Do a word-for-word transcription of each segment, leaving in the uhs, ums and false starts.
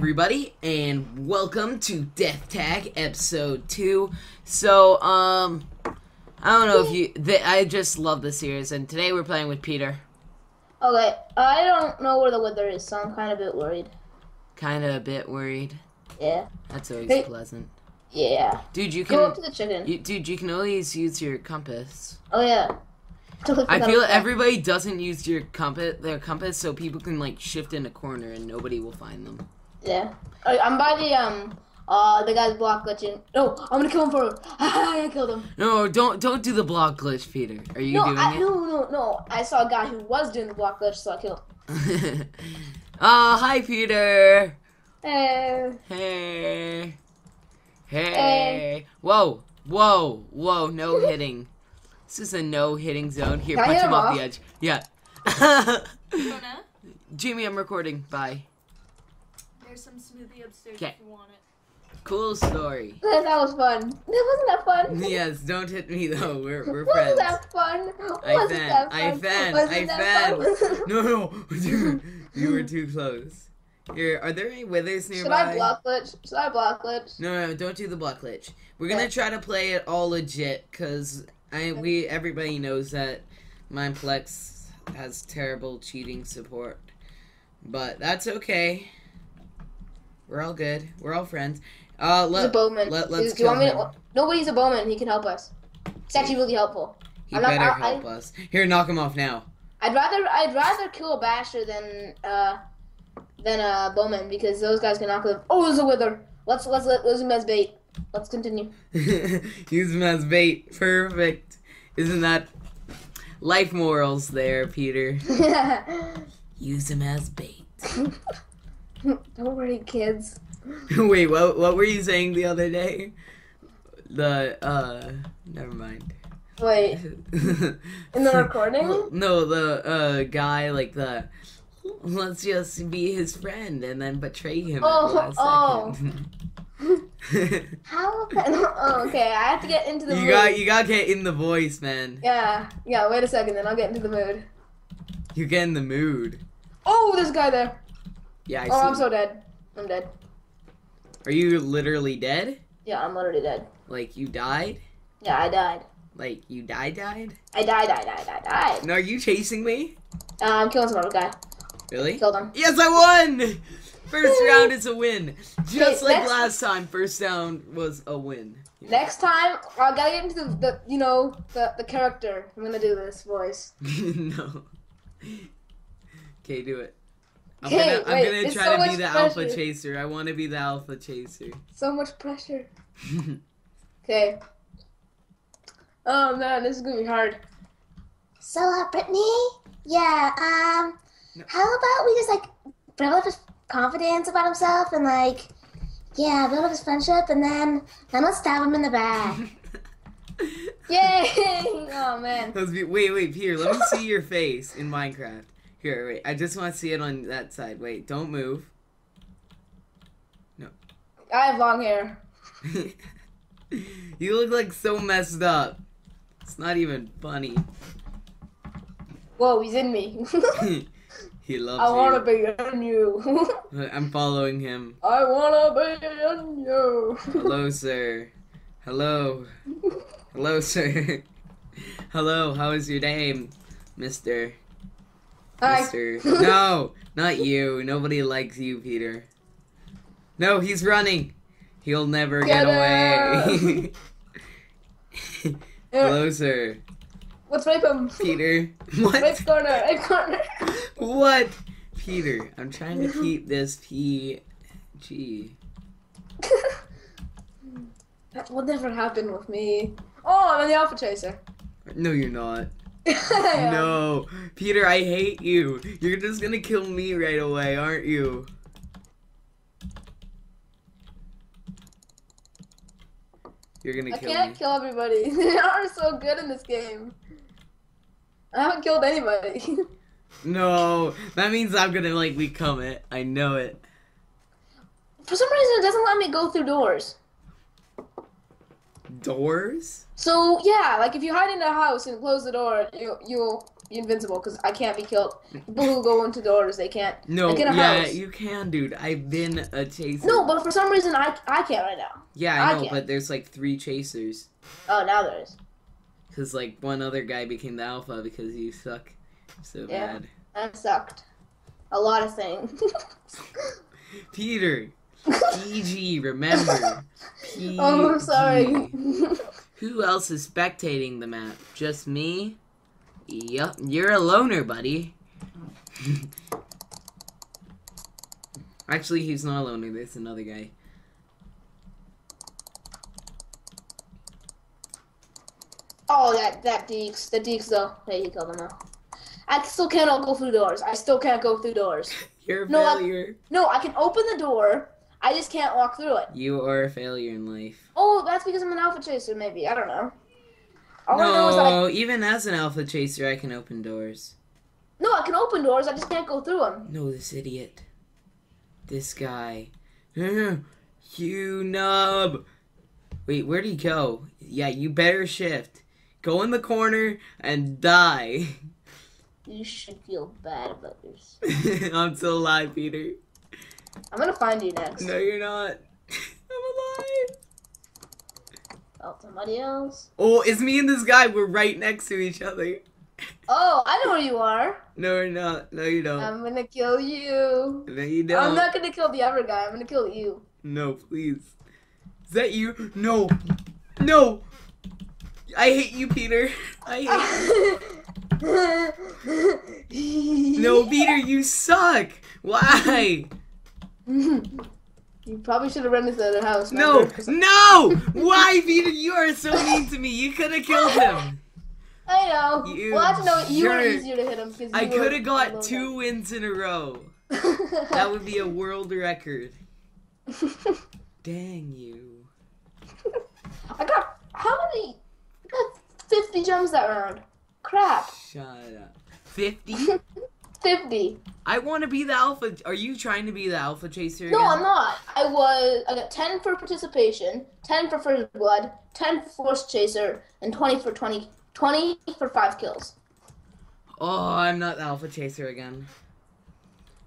everybody, and welcome to Death Tag episode two. So, um, I don't know if you, th I just love the series, and today we're playing with Pieter. Okay, I don't know where the weather is, so I'm kind of a bit worried. Kind of a bit worried? Yeah. That's always hey. pleasant. Yeah. Dude, you can- Go up to the chicken. You, dude, you can always use your compass. Oh, yeah. I feel like everybody doesn't use your compass, their compass, so people can like shift in a corner and nobody will find them. Yeah, I'm by the um, uh, the guy's block glitching. No, oh, I'm gonna kill him for. I killed him. No, don't don't do the block glitch, Pieter. Are you no, doing I, it? No, no, no. I saw a guy who was doing the block glitch, so I killed him. Oh, hi, Pieter. Hey. Hey. Hey. Hey. Whoa, whoa, whoa! No hitting. This is a no-hitting zone. Here, punch him off the edge. Yeah. Jimmy, I'm recording. Bye. There's some smoothie upstairs Kay. if you want it. Cool story. That was fun. That wasn't that fun. Yes, don't hit me though. We're we're friends. Wasn't that fun? Wasn't that fun? I fan. I fan. I fan. No, no, dude, you were too close. Here, are there any withers nearby? Should I block glitch? Should I block glitch? No, no, don't do the block glitch. We're gonna yeah. try to play it all legit, cause. I we everybody knows that Mineplex has terrible cheating support, but that's okay. We're all good. We're all friends. Uh, let, He's a bowman. Let, let's Do you want me to, nobody's a bowman. He can help us. It's actually really helpful. He I'm better not, I, help I, us. Here, knock him off now. I'd rather I'd rather kill a basher than uh than a bowman because those guys can knock him. Oh, there's a wither. Let's let's let lose him as bait. Let's continue. Use him as bait. Perfect. Isn't that life morals there, Pieter? Use him as bait. Don't worry, kids. Wait, what, what were you saying the other day? The, uh, never mind. Wait. In the recording? No, the, uh, guy, like the, let's just be his friend and then betray him oh, at the last second. Oh. How? Oh, okay, I have to get into the you mood. Got, you gotta get in the voice, man. Yeah, yeah, wait a second, then I'll get into the mood. You get in the mood. Oh, there's a guy there. Yeah, I oh, see. Oh, I'm so dead. I'm dead. Are you literally dead? Yeah, I'm literally dead. Like, you died? Yeah, I died. Like, you died, died? I died, died, died, died, died. Now, are you chasing me? Uh, I'm killing some other guy. Really? Killed him. Yes, I won! First round is a win. Just okay, like last time, first round was a win. Yeah. Next time, I gotta get into the, the you know, the, the character. I'm gonna do this voice. No. Okay, do it. I'm gonna, wait, I'm gonna try so to be the pressure. alpha chaser. I wanna be the alpha chaser. So much pressure. Okay. Oh man, this is gonna be hard. So, uh, Brittany? Yeah, um, no. How about we just, like, build up a confidence about himself and like yeah build up his friendship and then then let's stab him in the back. Yay. Oh man, that was be wait wait Pieter, let me see your face in Minecraft. Here, wait, I just want to see it on that side. Wait, don't move. No, I have long hair. You look like so messed up, it's not even funny. Whoa, he's in me. He loves I want to be in you. I'm following him. I want to be in you. Hello, sir. Hello. Hello, sir. Hello, how is your name, mister? Hi. Mister. No, not you. Nobody likes you, Pieter. No, he's running. He'll never get, get away. Hello, sir. Let's rape him. Pieter. What? Rape corner. Rape corner. What? Pieter, I'm trying to keep this P G. That will never happen with me. Oh, I'm the alpha chaser. No, you're not. Yeah. No. Pieter, I hate you. You're just going to kill me right away, aren't you? You're going to kill me. I can't kill everybody. They are so good in this game. I haven't killed anybody. No, that means I'm gonna like become it. I know it. For some reason, it doesn't let me go through doors. doors? So yeah, like if you hide in a house and close the door, you you'll be invincible because I can't be killed. People who go into doors, they can't. No, like in a yeah, house. You can, dude. I've been a chaser. No, but for some reason I I can't right now. Yeah, I, I know, can't. But there's like three chasers. Oh, now there is. Because like one other guy became the alpha because you suck so yeah, bad. I sucked. A lot of things. Pieter. P G, remember. P G. Oh, I'm sorry. Who else is spectating the map? Just me? Yup. You're a loner, buddy. Actually, he's not a loner. There's another guy. Oh, that, that deeks. That deeks, though. Hey, you killed him now. I still cannot go through doors. I still can't go through doors. You're a no, failure. I, no, I can open the door. I just can't walk through it. You are a failure in life. Oh, that's because I'm an alpha chaser, maybe. I don't know. All no, I know is that I, even as an alpha chaser, I can open doors. No, I can open doors. I just can't go through them. No, this idiot. This guy. You nub. Wait, where'd he go? Yeah, you better shift. Go in the corner and die. You should feel bad about yourself. I'm still alive, Pieter. I'm gonna find you next. No, you're not. I'm alive. Oh, somebody else. Oh, it's me and this guy. We're right next to each other. Oh, I know where you are. No, you're not. No, you don't. I'm gonna kill you. No, you don't. I'm not gonna kill the other guy. I'm gonna kill you. No, please. Is that you? No. No. I hate you, Pieter. I hate you. No, Pieter, you suck. Why? You probably should have run into the other house. No, no! Why, Pieter? You are so mean to me. You could have killed him. I know. You well, I have to know you were easier to hit him. Because I could have got two wins in a row. That would be a world record. Dang you! I got how many? I got fifty gems that round. Crap. Shut up. fifty? fifty. I want to be the alpha. Are you trying to be the alpha chaser again? No, I'm not. I was. I got ten for participation, ten for first blood, ten for force chaser, and twenty for twenty, twenty for five kills. Oh, I'm not the alpha chaser again.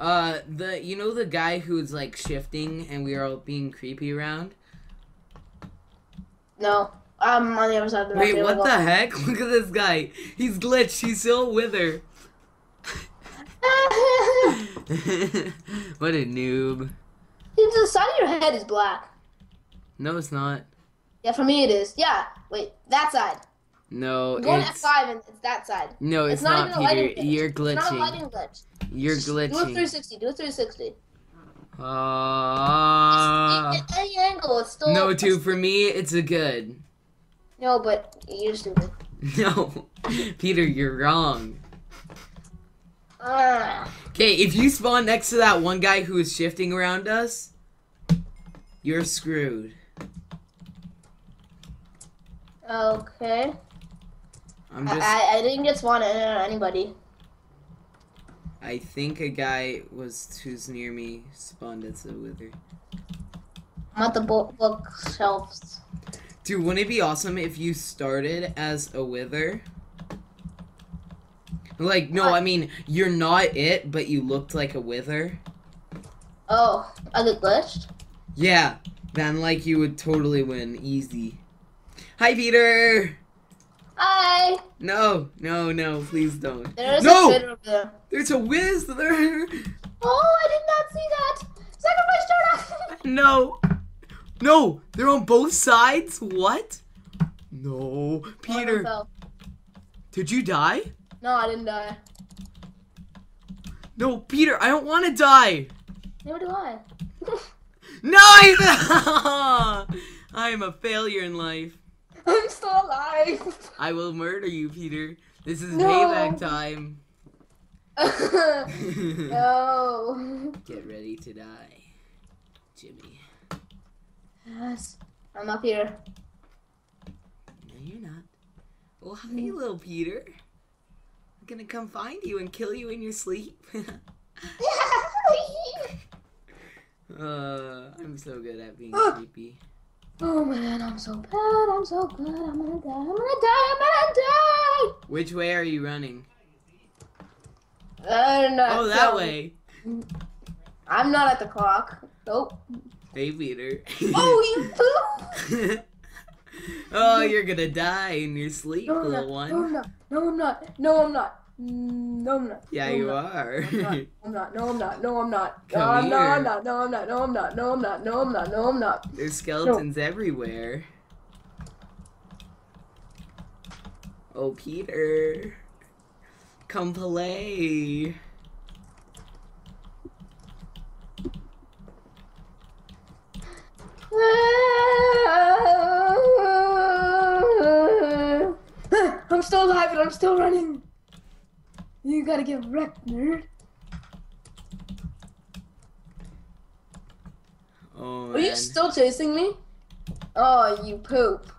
Uh, the you know the guy who's like shifting and we are all being creepy around? No. I'm on the other side of the map. Wait, what the heck? Look at this guy. He's glitched. He's still with her. What a noob. The side of your head is black. No, it's not. Yeah, for me it is. Yeah. Wait, that side. No, it's... Go to F five and it's that side. No, it's, it's not, not even Pieter. A lighting glitch. You're glitching. It's not a lighting glitch. You're glitching. Do a three sixty. Do a three sixty. Uh, it's, it's, any angle, it's still... No, dude, for me, it's a good... No, but you're stupid. No, Pieter, you're wrong. Uh, okay, if you spawn next to that one guy who is shifting around us, you're screwed. Okay. I'm just... I, I didn't get spawned at anybody. I think a guy was who's near me spawned at the wither. I'm at the book bookshelves. Dude, wouldn't it be awesome if you started as a wither? Like, no, I mean, you're not it, but you looked like a wither. Oh, I got glitched? Yeah, then, like, you would totally win. Easy. Hi, Pieter! Hi! No, no, no, please don't. There's no! A over there. There's a whiz there! Oh, I did not see that! Sacrifice turn off! No! No, they're on both sides. What? No, Pieter. Oh, did you die? No, I didn't die. No, Pieter, I don't want to die. Neither do I. No, I. I am a failure in life. I'm still alive. I will murder you, Pieter. This is no. Payback time. No. Get ready to die, Jimmy. Yes, I'm up here. No, you're not. Well, hi, mm. little Pieter. I'm gonna come find you and kill you in your sleep. uh, I'm so good at being creepy. Oh man, I'm so bad, I'm so good, I'm gonna die, I'm gonna die, I'm gonna die! Which way are you running? I don't know. Oh, that no. way. I'm not at the clock. Nope. Baby eater. Oh, you poop! Oh, you're gonna die in your sleep, no, little one. No, I'm not. No, I'm not. No, I'm not. No, I'm not. Yeah, no, you not. are. No, I'm not. No, I'm not. No, I'm not. No, I'm not. No, I'm not. No, I'm not. No, I'm not. No, I'm not. No, I'm not. There's skeletons no. everywhere. Oh, Pieter. Come play. I'm still alive and I'm still running. You gotta get wrecked, nerd. Oh, man. Are you still chasing me? Oh, you poop.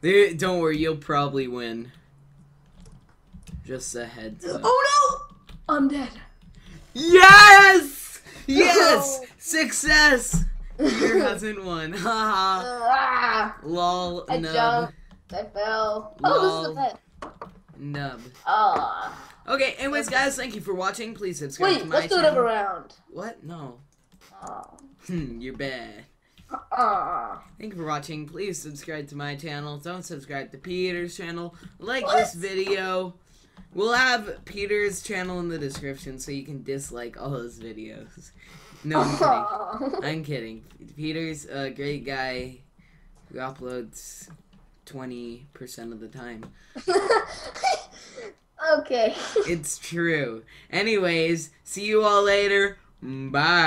There, don't worry, you'll probably win. Just a heads up. Oh no! I'm dead. Yes! Yes! No. Success! Your husband won. Haha. Lol. I nub. jumped. I fell. Lol. Oh, this is the pet. Nub. Ah. Uh, okay, anyways, guys, thank you for watching. Please subscribe wait, to my channel. Wait, let's do it around. What? No. Oh. Hmm, you're bad. Uh-uh. Thank you for watching. Please subscribe to my channel. Don't subscribe to Pieter's channel. Like what? this video. We'll have Pieter's channel in the description so you can dislike all those videos. No, I'm kidding. I'm kidding. Pieter's a great guy who uploads twenty percent of the time. Okay. It's true. Anyways, see you all later. Bye.